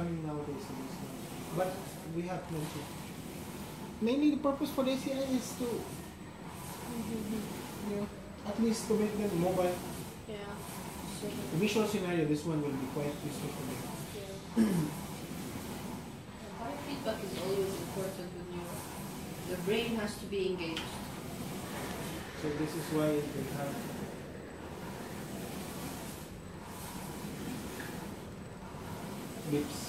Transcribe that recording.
coming nowadays in Islam. But we have plenty. Mainly the purpose for this is to, you know, at least to make them mobile. Yeah. The visual scenario, this one will be quite useful for them. Yeah. Feedback is always important when you, the brain has to be engaged. So this is why they have lips.